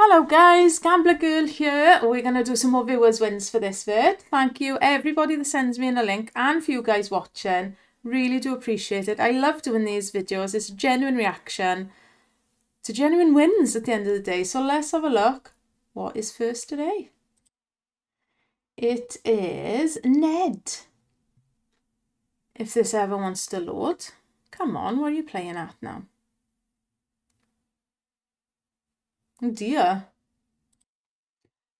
Hello guys, Gambler Girl here. We're going to do some more viewers wins for this vid. Thank you everybody that sends me in a link and for you guys watching. Really do appreciate it. I love doing these videos. It's a genuine reaction to genuine wins at the end of the day. So let's have a look. What is first today? It is Ned. If this ever wants to load. Come on, what are you playing at now? Oh dear.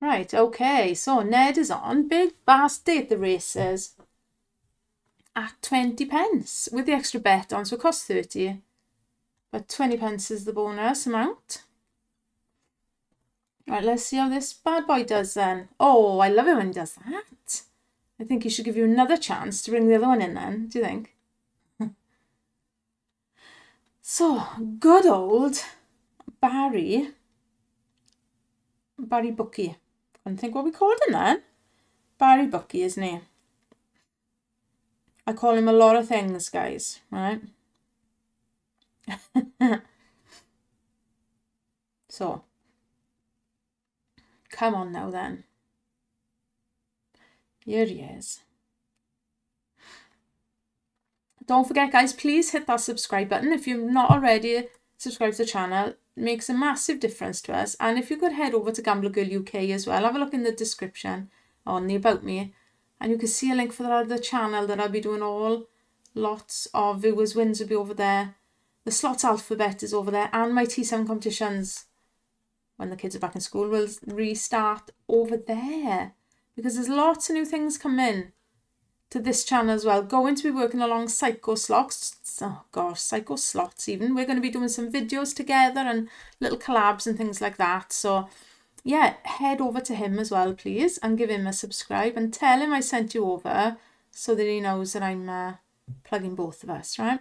Right, okay, so Ned is on Big Bass Date the Races at 20 pence with the extra bet on, so it costs 30, but 20 pence is the bonus amount. Right, let's see how this bad boy does then. Oh, I love it when he does that. I think he should give you another chance to bring the other one in then, do you think? So, good old Barry Bucky. I can't think what we called him then. Barry Bucky, isn't he? I call him a lot of things, guys, right? So, come on now then. Here he is. Don't forget, guys, please hit that subscribe button if you're not already subscribed to the channel. Makes a massive difference to us. And if you could head over to Gambler Girl UK as well, have a look in the description on the About Me, and you can see a link for that other channel that I'll be doing lots of viewers wins will be over there. The slots alphabet is over there, and my T7 competitions when the kids are back in school will restart over there, because there's lots of new things coming to this channel as well. Going to be working along Psycho Slots. Oh gosh, Psycho Slots even. We're going to be doing some videos together and little collabs and things like that. So yeah, head over to him as well, please, and give him a subscribe and tell him I sent you over so that he knows that I'm plugging both of us, right?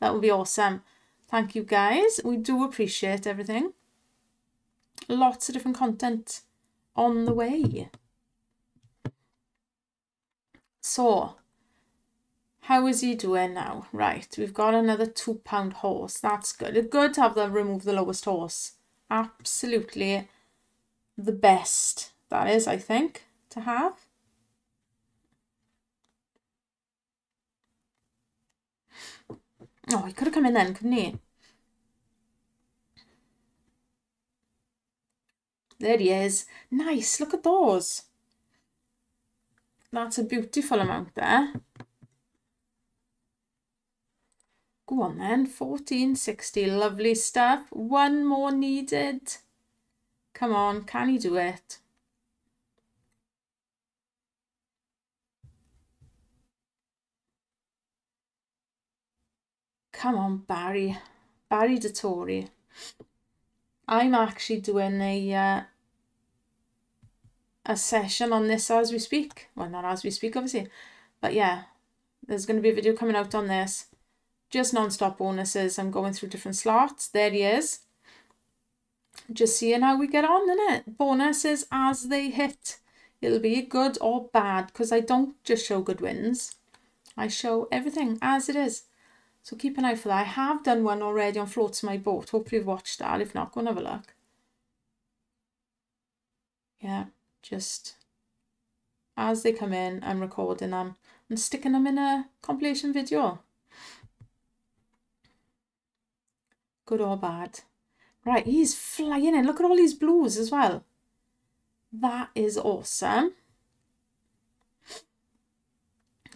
That would be awesome. Thank you guys. We do appreciate everything. Lots of different content on the way. So, how is he doing now? Right, we've got another £2 horse. That's good. It's good to have them remove the lowest horse. Absolutely the best, that is, I think, to have. Oh, he could have come in then, couldn't he? There he is. Nice, look at those. That's a beautiful amount there. Go on then, 14.60, lovely stuff. One more needed. Come on, can he do it? Come on, Barry. Barry Dettori. I'm actually doing a session on this as we speak. Well, not as we speak, obviously, but yeah, there's going to be a video coming out on this, just non-stop bonuses. I'm going through different slots. There he is, just seeing how we get on, innit? Bonuses as they hit. It'll be good or bad, because I don't just show good wins, I show everything as it is. So keep an eye for that. I have done one already on Float My Boat. Hopefully you've watched that. If not, go and have a look. Yeah, just as they come in, I'm recording them and sticking them in a compilation video. Good or bad. Right, he's flying in. Look at all these blues as well. That is awesome.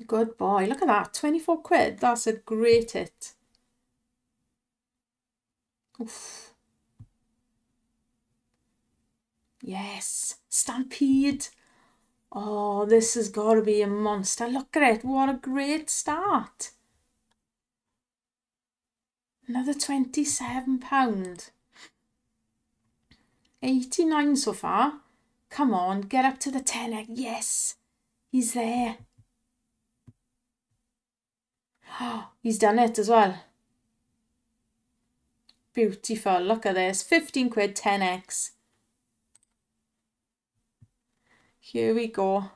Good boy. Look at that. 24 quid. That's a great hit. Oof. Yes, Stampede. Oh, this has got to be a monster. Look at it. What a great start. Another £27. 89 so far. Come on, get up to the tenner. Yes, he's there. Oh, he's done it as well. Beautiful. Look at this. 15 quid, 10x. Here we go.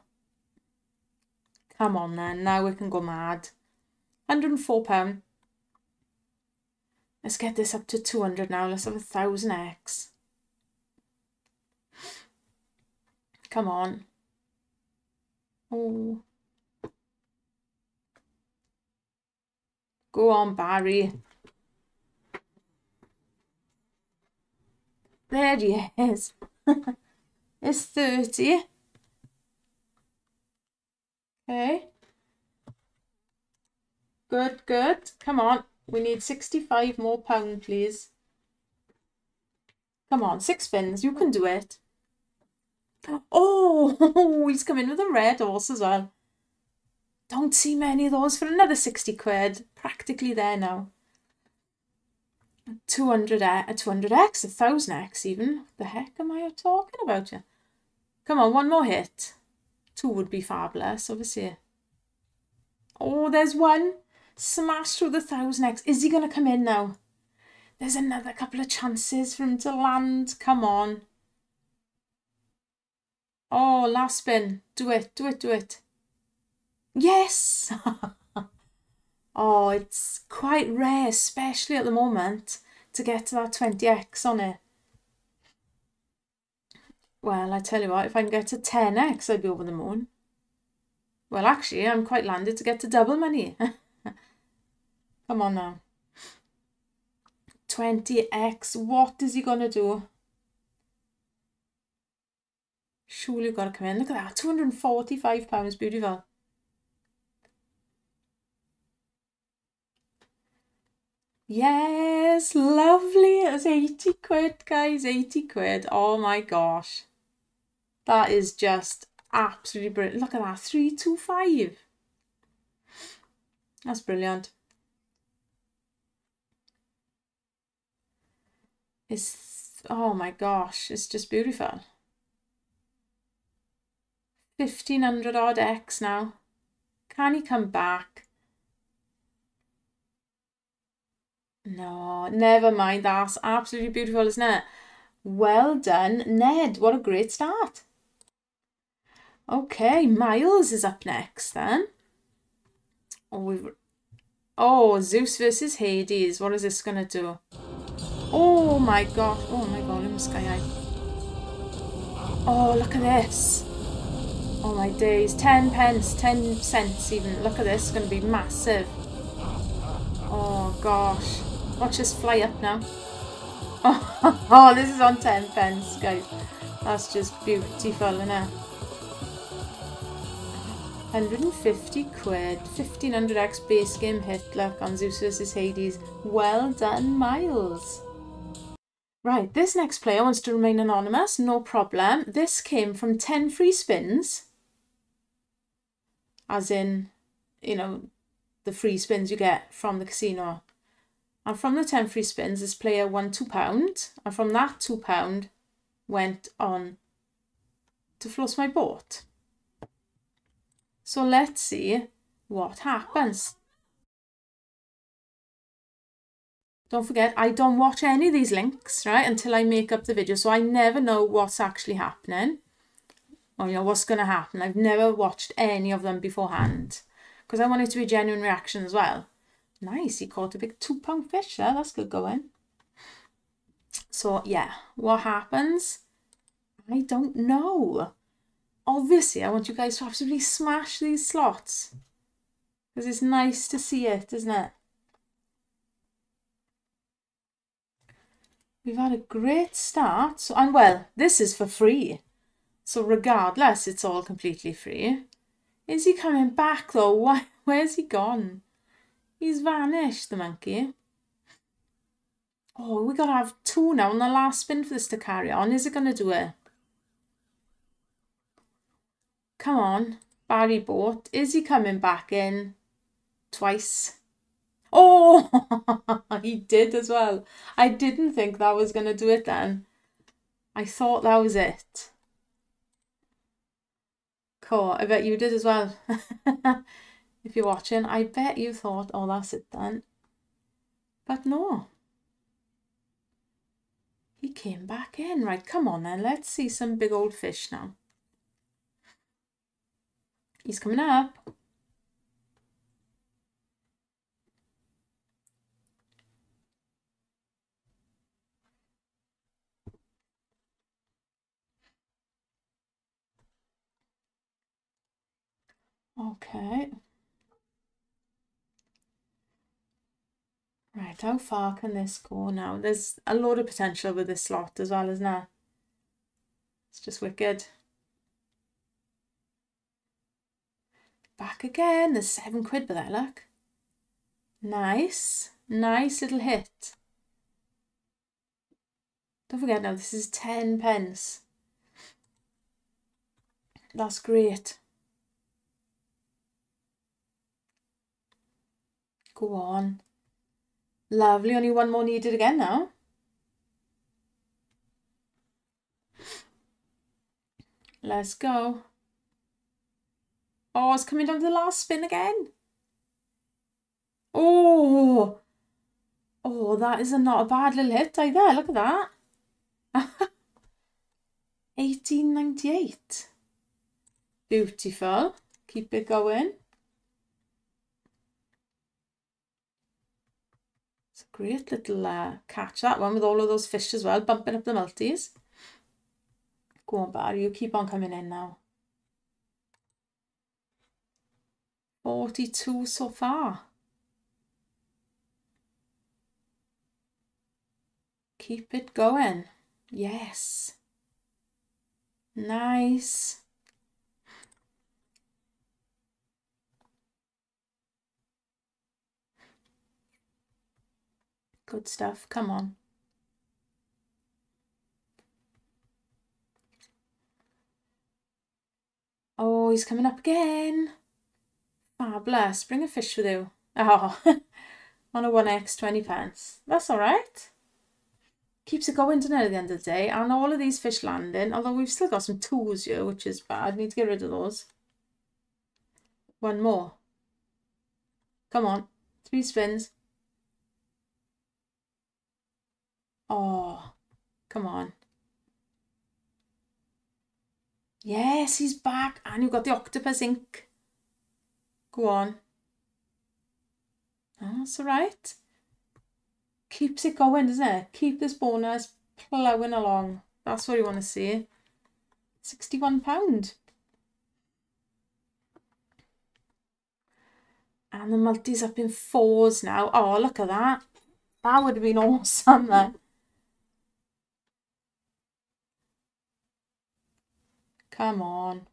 Come on then, now we can go mad. £104. Let's get this up to 200 now. Let's have 1,000x. Come on. Oh. Go on, Barry. There he is. It's 30. Okay. Good, good. Come on. We need 65 more pound, please. Come on, 6 fins. You can do it. Oh, he's come in with a red horse as well. Don't see many of those for another 60 quid. Practically there now. 200x, 1000x even. What the heck am I talking about here? Come on, one more hit. 2 would be fabulous, obviously. Oh, there's one. Smash through the 1000x. Is he going to come in now? There's another couple of chances for him to land. Come on. Oh, last spin. Do it, do it, do it. Yes! Oh, it's quite rare, especially at the moment, to get to that 20x on it. Well, I tell you what, if I can get to 10x, I'd be over the moon. Well, actually, I'm quite landed to get to double money. Come on now. 20x, what is he going to do? Surely you've got to come in. Look at that, £245, beautiful. Yes, lovely. That's 80 quid, guys, 80 quid. Oh my gosh. That is just absolutely brilliant. Look at that, 325. That's brilliant. It's, oh my gosh, it's just beautiful. 1500 odd X now. Can he come back? No, never mind. That's absolutely beautiful, isn't it? Well done, Ned. What a great start. Okay, Miles is up next then. Oh, Zeus versus Hades. What is this going to do? Oh my god. Oh my god, in the sky high. Oh, look at this. Oh my days. 10 pence, 10 cents even. Look at this. It's going to be massive. Oh gosh. Watch us fly up now. Oh, oh, this is on 10 pence, guys. That's just beautiful, isn't it? 150 quid. 1500x base game hit, look, on Zeus versus Hades. Well done, Miles. Right, this next player wants to remain anonymous. No problem. This came from 10 free spins. As in, you know, the free spins you get from the casino. And from the 10 free spins, this player won £2, and from that £2 went on to Float My Boat. So let's see what happens. Don't forget, I don't watch any of these links, right, until I make up the video, so I never know what's actually happening, or, you know, what's going to happen. I've never watched any of them beforehand, because I want it to be a genuine reaction as well. Nice, he caught a big £2 fish there. That's good going. So, yeah, what happens? I don't know. Obviously, I want you guys to absolutely smash these slots, because it's nice to see it, isn't it? We've had a great start. So, and, well, this is for free. So, regardless, it's all completely free. Is he coming back, though? Why? Where's he gone? He's vanished, the monkey. Oh, we got to have 2 now on the last spin for this to carry on. Is it going to do it? Come on, Barry Boat. Is he coming back in? Twice. Oh, he did as well. I didn't think that was going to do it then. I thought that was it. Cool. I bet you did as well. If you're watching, I bet you thought, oh, that's it then. But no. He came back in. Right, come on then. Let's see some big old fish now. He's coming up. Okay. Right, how far can this go now? There's a load of potential with this slot as well, isn't there? It's just wicked. Back again. There's £7 with that luck. Nice. Nice little hit. Don't forget now, this is 10p. That's great. Go on. Lovely. Only one more needed again now. Let's go. Oh, it's coming down to the last spin again. Oh. Oh, that is not a bad little hit either. Look at that. 18.98. Beautiful. Keep it going. It's a great little catch, that one, with all of those fish as well, bumping up the multis. Go on, Barry, you keep on coming in now. 42 so far. Keep it going. Yes. Nice. Good stuff. Come on. Oh, he's coming up again. Fabulous. Bring a fish with you. Oh, on a 1x, 20p. That's all right. Keeps it going, doesn't it, at the end of the day? And all of these fish landing, although we've still got some twos here, which is bad. Need to get rid of those. One more. Come on. 3 spins. Oh, come on. Yes, he's back. And you've got the octopus ink. Go on. That's all right. Keeps it going, doesn't it? Keep this bonus ploughing along. That's what you want to see. £61. And the multi's up in 4s now. Oh, look at that. That would have been awesome there. Come on.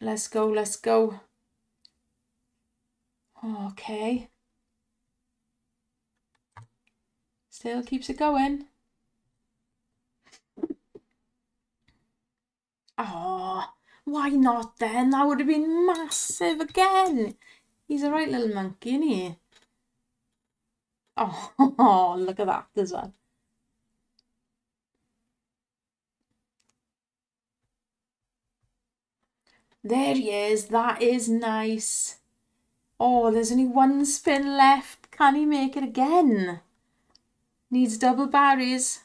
Let's go, let's go. Okay. Still keeps it going. Oh, why not then? That would have been massive again. He's a right little monkey, isn't he? Oh, look at that as well. There he is. That is nice. Oh, there's only 1 spin left. Can he make it again? Needs double barries.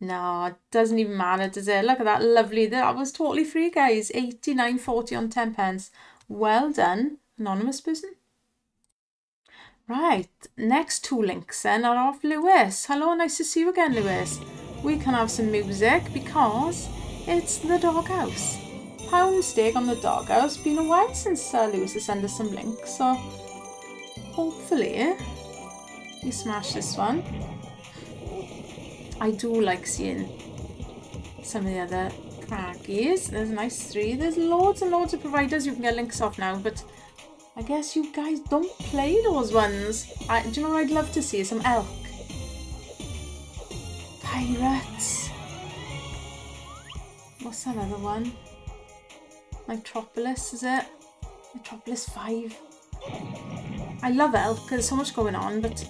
No, it doesn't even matter, does it? Look at that. Lovely. That was totally free, guys. 89.40 on 10p. Well done, anonymous person. Right. Next 2 links then are off Lewis. Hello, nice to see you again, Lewis. We can have some music because it's the doghouse. Pound steak on the doghouse. It's been a while since Lewis has sent us some links, so hopefully you smash this one. I do like seeing some of the other praggies. There's a nice 3. There's loads and loads of providers you can get links off now, but I guess you guys don't play those ones. Do you know what I'd love to see? Some elk. Pirates. What's that other one? Metropolis, is it? Metropolis 5. I love Elf because there's so much going on, but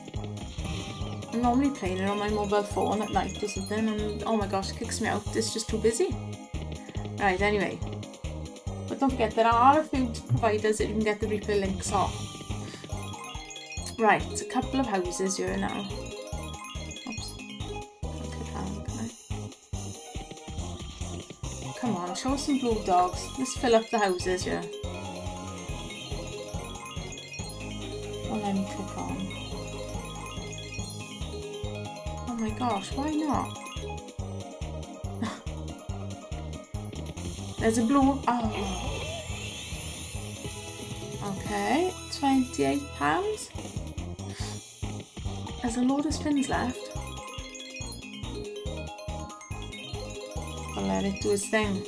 I'm normally playing it on my mobile phone at night or something, and oh my gosh, it kicks me out. It's just too busy. Right, anyway. But don't forget, there are a few providers that you can get the replay links off. Right, a couple of houses here now. Oops. Can't click on, can I? Come on, show us some blue dogs. Let's fill up the houses, yeah. Oh, let me click on. Oh my gosh, why not? There's a blue one. Oh. Okay. £28. There's a load of spins left. I'll let it do its thing.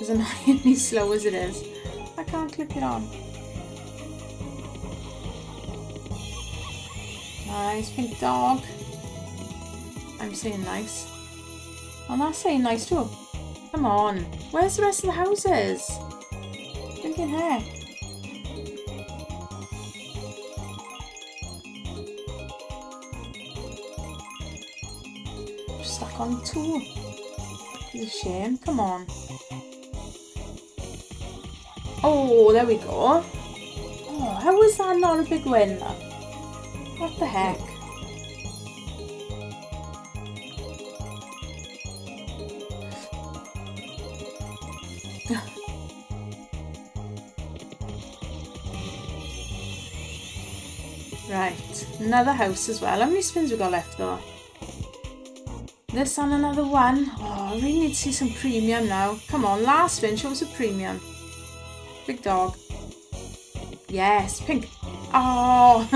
It's annoyingly slow as it is. I can't click it on. Nice pink dog. I'm saying nice. I'm not saying nice too. Come on. Where's the rest of the houses? Thinking heck. I'm stuck on two. It's a shame. Come on. Oh, there we go. Oh, how is that not a big win? What the heck? Right, another house as well. How many spins we got left though? This and another one. Oh, I really need to see some premium now. Come on, last spin, show us a premium. Big dog. Yes, pink. Oh,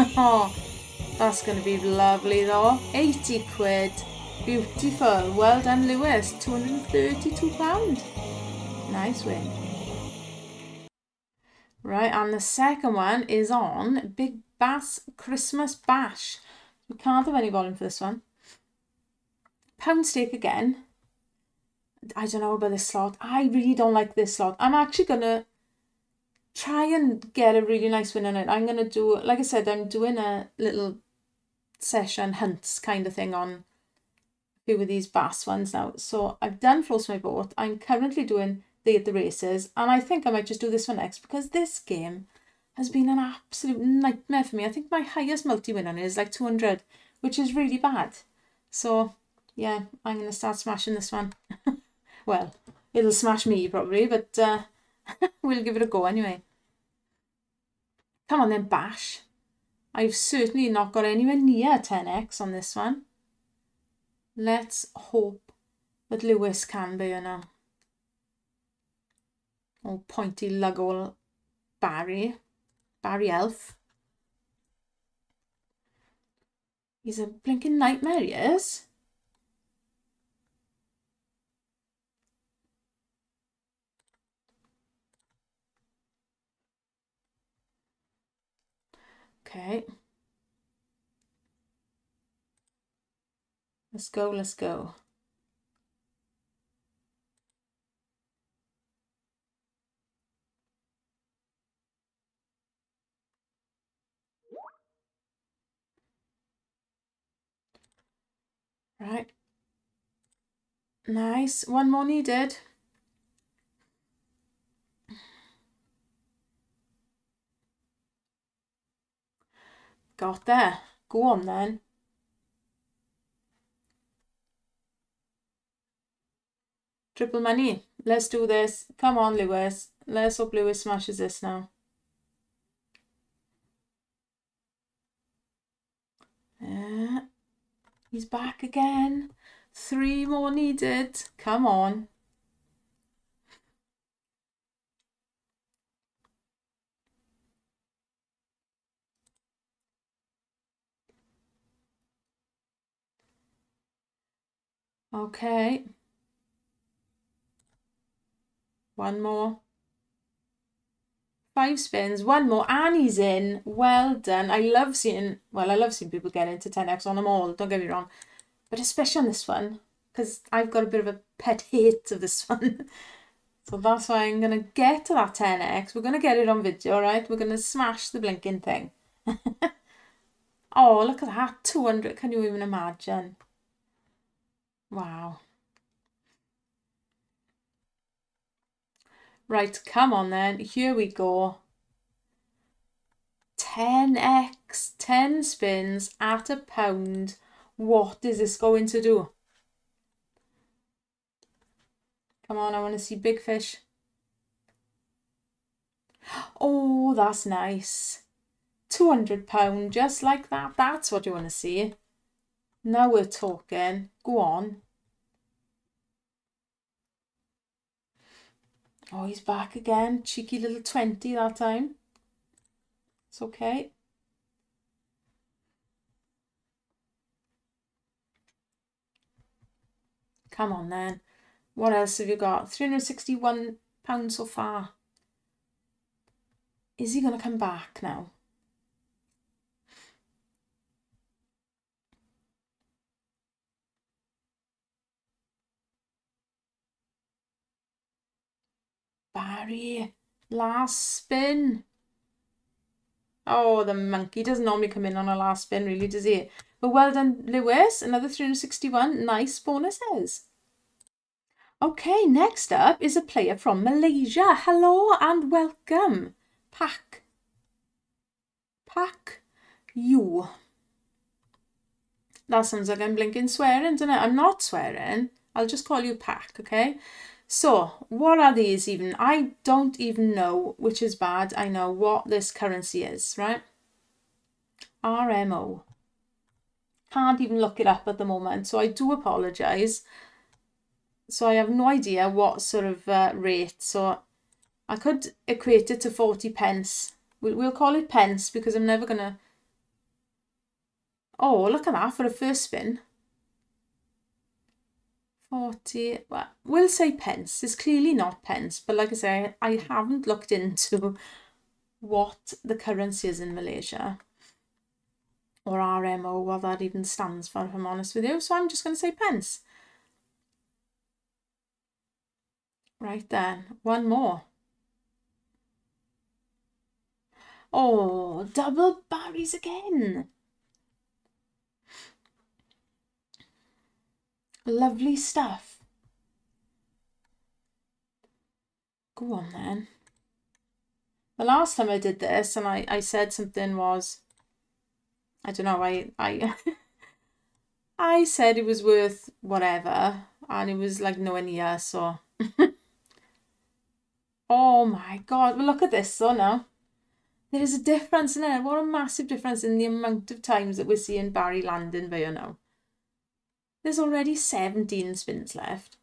that's going to be lovely though. £80. Beautiful. Well done, Lewis. £232. Nice win. Right, and the second one is on Big Bass Christmas Bash. We can't have any volume for this one. Pound stake again. I don't know about this slot. I really don't like this slot. I'm actually going to try and get a really nice win on it. I'm going to do, like I said, I'm doing a little session hunts kind of thing on a few of these bass ones now. So I've done Float My Boat. I'm currently doing the at the races, and I think I might just do this one next because this game has been an absolute nightmare for me. I think my highest multi-win on it is like 200, which is really bad. So yeah, I'm going to start smashing this one. Well, it'll smash me probably, but we'll give it a go anyway. Come on then, Bash. I've certainly not got anywhere near 10x on this one. Let's hope that Lewis can be, you know. Oh, pointy lug all Barry. Barry Elf. He's a blinking nightmare, he is. Okay. Let's go, let's go. Right. Nice. One more needed. Got there. Go on then. Triple money. Let's do this. Come on, Lewis. Let's hope Lewis smashes this now. Yeah. He's back again. Three more needed. Come on. Okay. One more. 5 spins, one more, and he's in. Well done. I love seeing people get into 10x on them all, don't get me wrong, but especially on this one, because I've got a bit of a pet hate of this one. So that's why I'm going to get to that 10x. We're going to get it on video, right? We're going to smash the blinking thing. Oh, look at that, 200, can you even imagine? Wow. Right, come on then, here we go. 10x, 10 spins at £1. What is this going to do? Come on, I want to see big fish. Oh, that's nice. £200, just like that. That's what you want to see. Now we're talking. Go on. Oh, he's back again. Cheeky little 20 that time. It's okay. Come on then. What else have you got? £361 so far. Is he going to come back now? Barry, last spin. Oh, the monkey doesn't normally come in on a last spin, really, does he? But well done, Lewis. Another 361. Nice bonuses. Okay, next up is a player from Malaysia. Hello and welcome. Pak. Pak you. That sounds like I'm blinking swearing, doesn't it? I'm not swearing. I'll just call you Pak, okay? So, what are these even? I don't even know, which is bad. I know what this currency is, right? RMO. Can't even look it up at the moment, so I do apologise. So I have no idea what sort of rate. So I could equate it to 40 pence. We'll call it pence because I'm never going to... Oh, look at that for a first spin. 40, well, we'll say pence. It's clearly not pence, but like I say, I haven't looked into what the currency is in Malaysia, or RMO, what that even stands for, if I'm honest with you. So I'm just going to say pence. Right then, one more. Oh, double Barry's again. Lovely stuff. Go on then. The last time I did this and I said something was, I don't know, I I said it was worth whatever and it was like nowhere near, so oh my god, well look at this though now. There is a difference in it. What a massive difference in the amount of times that we're seeing Barry landing by you now. There's already 17 spins left.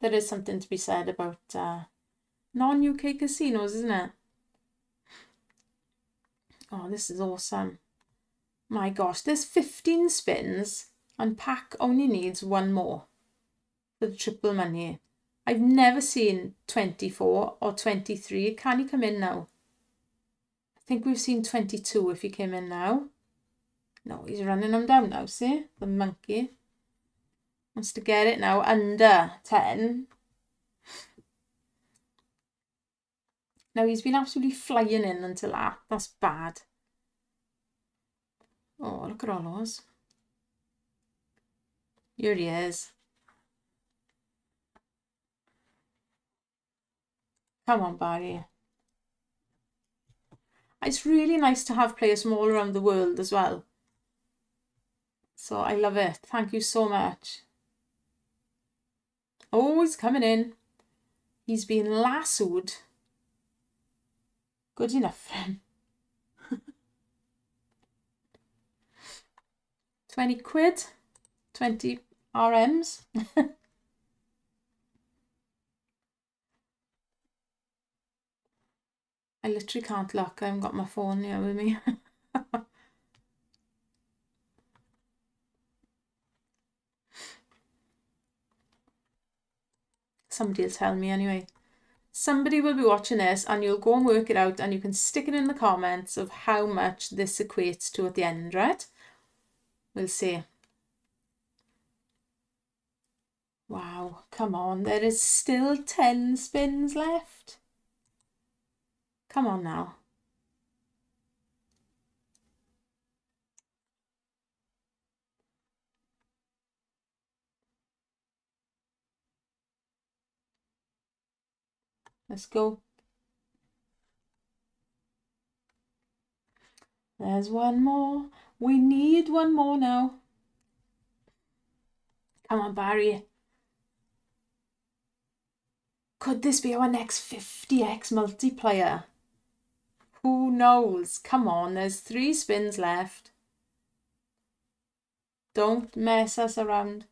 There is something to be said about non-UK casinos, isn't it? Oh, this is awesome. My gosh, there's 15 spins and Pak only needs one more for the triple money. I've never seen 24 or 23. Can he come in now? I think we've seen 22 if he came in now. No, he's running them down now, see? The monkey wants to get it now under 10. Now, he's been absolutely flying in until that. That's bad. Oh, look at all those. Here he is. Come on, Barry. It's really nice to have players from all around the world as well. So I love it. Thank you so much. Oh, he's coming in. He's been lassoed. Good enough for him. 20 quid. 20 RMs. I literally can't look. I haven't got my phone here with me. Somebody will tell me anyway. Somebody will be watching this and you'll go and work it out and you can stick it in the comments of how much this equates to at the end, right? We'll see. Wow, come on. There is still 10 spins left. Come on now. Let's go. There's one more. We need one more now. Come on, Barry. Could this be our next 50x multiplier? Who knows? Come on, there's 3 spins left. Don't mess us around.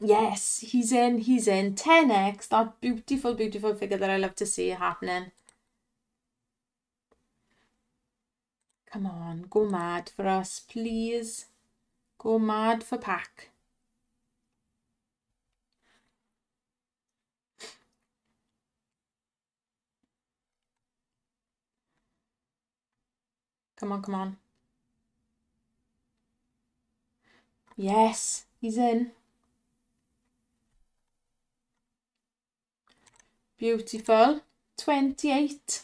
Yes, he's in. 10x, that beautiful, beautiful figure that I love to see happening. Come on, go mad for us, please. Go mad for pack. Come on, come on. Yes, he's in. Beautiful. 28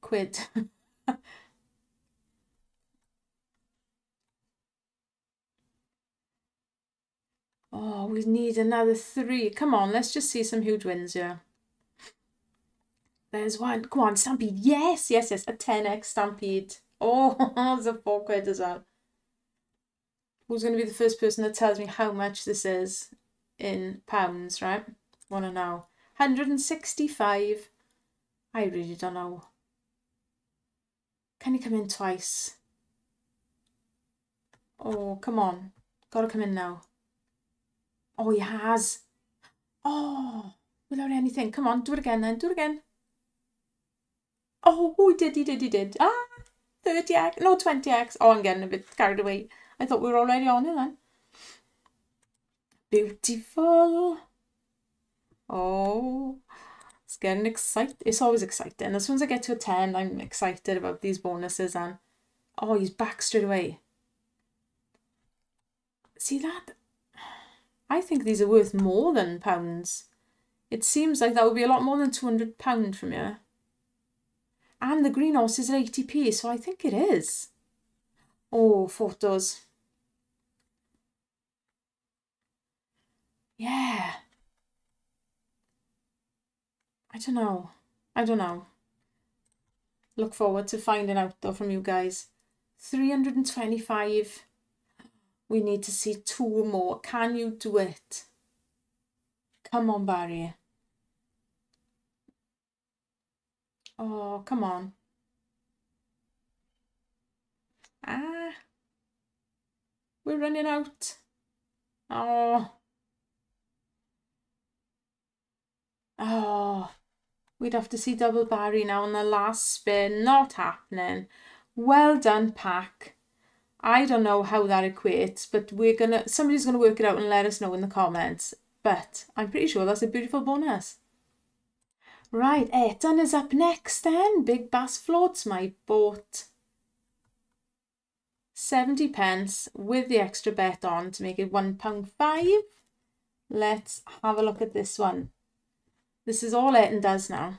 quid. Oh, we need another three. Come on, let's just see some huge wins here. There's one. Come on, Stampede. Yes, yes, yes. A 10x Stampede. Oh, there's a 4 quid as well. Who's going to be the first person that tells me how much this is in pounds, right? Want to know. 165. I really don't know. Can you come in twice? Oh, come on. Got to come in now. Oh, he has. Oh, without anything. Come on, do it again then. Do it again. Oh, he did. Ah, 30x. No, 20x. Oh, I'm getting a bit carried away. I thought we were already on it then. Beautiful. Oh, it's getting exciting. It's always exciting. As soon as I get to a 10, I'm excited about these bonuses. And oh, he's back straight away. See that? I think these are worth more than pounds. It seems like that would be a lot more than £200 from here. And the green horses are 80p, so I think it is. Oh, photos. Yeah. I don't know. Look forward to finding out though from you guys. 325. We need to see two more. Can you do it? Come on, Barry. Oh, come on. Ah. We're running out. Oh. Oh. We'd have to see double Barry now on the last spin. Not happening. Well done, pack. I don't know how that equates, but somebody's gonna work it out and let us know in the comments. But I'm pretty sure that's a beautiful bonus. Right, Eton is up next then. Big Bass Floats My Boat. 70p with the extra bet on to make it £1.5. Let's have a look at this one. This is all Eton does now.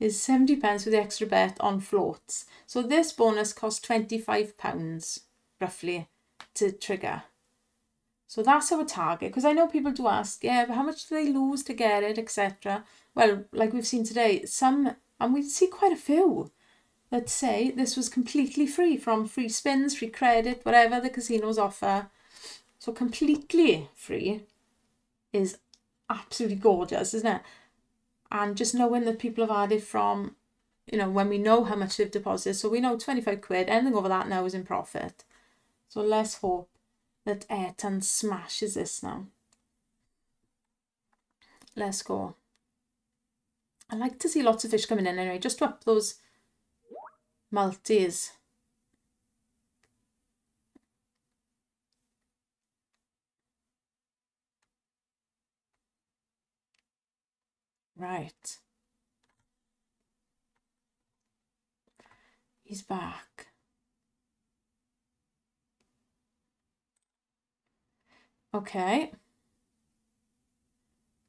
Is 70p with the extra bet on floats. So this bonus costs £25 roughly to trigger. So that's our target, because I know people do ask, yeah, but how much do they lose to get it, etc. Well, like we've seen today, some, and we see quite a few that say this was completely free, from free spins, free credit, whatever the casinos offer. So completely free is absolutely gorgeous, isn't it? And just knowing that people have added from, you know, when we know how much they've deposited. So we know 25 quid, anything over that now is in profit. So let's hope that Ayrton smashes this now. Let's go. I like to see lots of fish coming in anyway, just to up those multis. Right. He's back. Okay.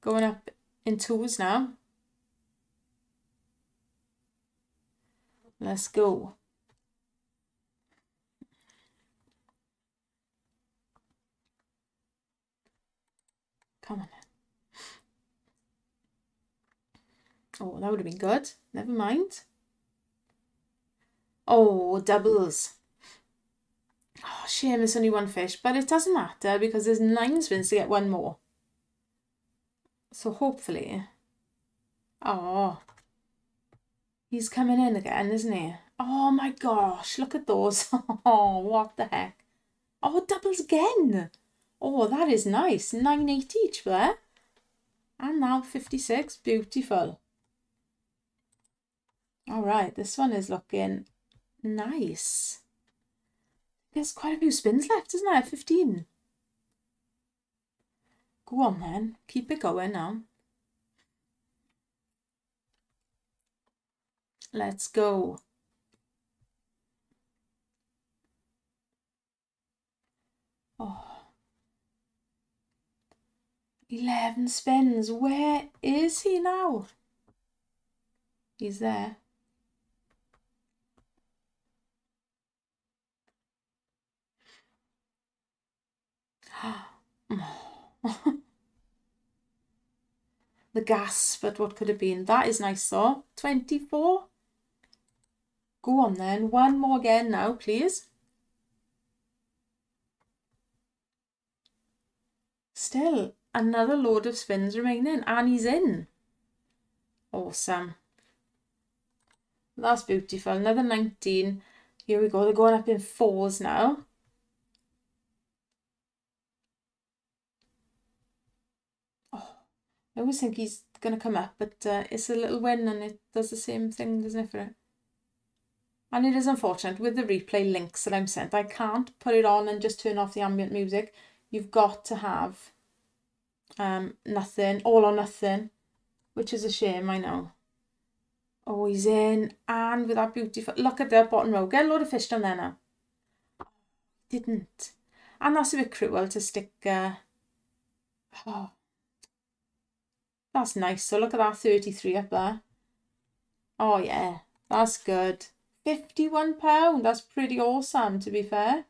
Going up in twos now. Let's go. Come on. Oh, that would have been good. Never mind. Oh, doubles. Oh, shame it's only one fish, but it doesn't matter because there's 9 spins to get one more. So hopefully. Oh. He's coming in again, isn't he? Oh my gosh, look at those. Oh, what the heck. Oh, doubles again. Oh, that is nice. 9.80 each there. And now 56. Beautiful. All right, this one is looking nice. There's quite a few spins left, isn't there? 15. Go on then. Keep it going now. Let's go. Oh. 11 spins. Where is he now? He's there. The gasp at what could have been. That is nice though. 24. Go on then. One more again now, please. Still another load of spins remaining, and he's in. Awesome. That's beautiful. Another 19. Here we go. They're going up in fours now. I always think he's going to come up, but it's a little win and it does the same thing, doesn't it, for it? And it is unfortunate with the replay links that I'm sent. I can't put it on and just turn off the ambient music. You've got to have nothing, all or nothing, which is a shame, I know. Oh, he's in, and with that beautiful... Look at that bottom row. Get a load of fish down there now. Didn't. And that's a bit cruel to stick... Oh... That's nice. So look at that 33 up there. Oh yeah, that's good. £51. That's pretty awesome, to be fair.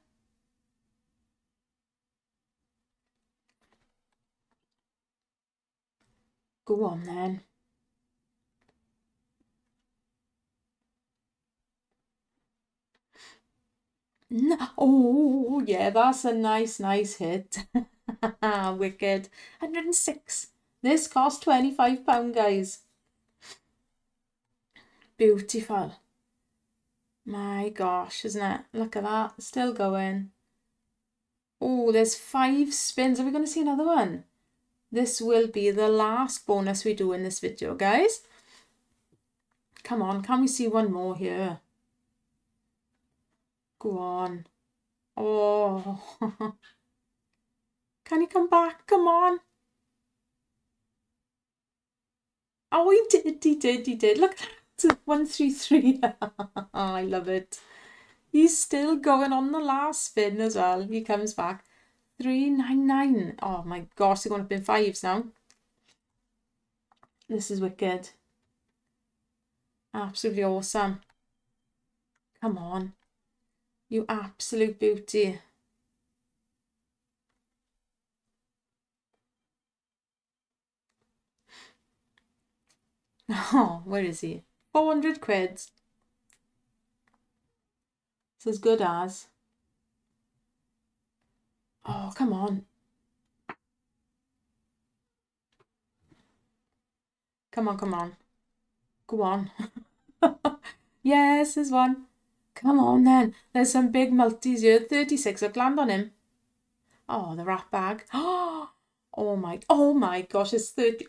Go on then. No. Oh yeah, that's a nice hit. Wicked. 106. This cost £25, guys. Beautiful. My gosh, isn't it? Look at that. Still going. Oh, there's 5 spins. Are we going to see another one? This will be the last bonus we do in this video, guys. Come on, can we see one more here? Go on. Oh. Can he come back? Come on. Oh, he did. Look, 133. I love it. He's still going on the last spin as well. He comes back. 399. Oh my gosh, they're going up in fives now. This is wicked. Absolutely awesome. Come on. You absolute beauty. Oh, where is he? 400 quids. It's as good as. Oh, come on. Come on. Go on. Yes, there's one. Come on then. There's some big multis here. 36. I've landed on him. Oh, the rat bag. Oh my gosh, it's 30.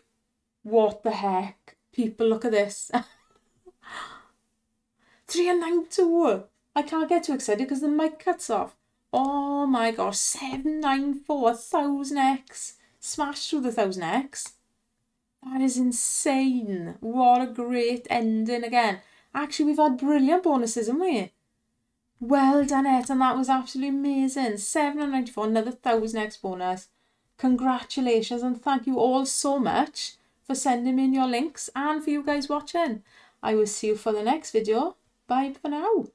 What the heck? People, look at this. 392. I can't get too excited because the mic cuts off. Oh my gosh. 794. 1000x. Smash through the 1000x. That is insane. What a great ending again. Actually, we've had brilliant bonuses, haven't we? Well done, it. And that was absolutely amazing. 794. Another 1000x bonus. Congratulations. And thank you all so much for sending me in your links and for you guys watching. I will see you for the next video. Bye for now.